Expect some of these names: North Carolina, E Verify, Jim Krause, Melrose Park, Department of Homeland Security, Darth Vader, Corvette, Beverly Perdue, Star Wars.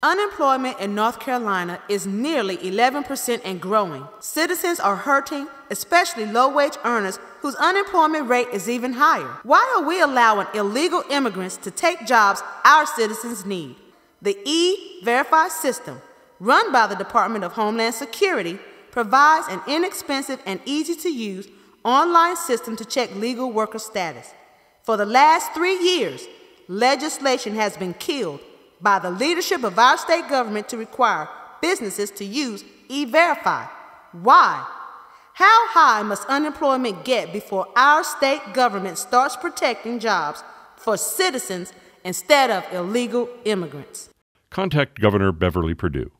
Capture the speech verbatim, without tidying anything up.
Unemployment in North Carolina is nearly eleven percent and growing. Citizens are hurting, especially low-wage earners whose unemployment rate is even higher. Why are we allowing illegal immigrants to take jobs our citizens need? The E Verify system, run by the Department of Homeland Security, provides an inexpensive and easy-to-use online system to check legal worker status. For the last three years, legislation has been killed by the leadership of our state government to require businesses to use E Verify. Why? How high must unemployment get before our state government starts protecting jobs for citizens instead of illegal immigrants? Contact Governor Beverly Perdue.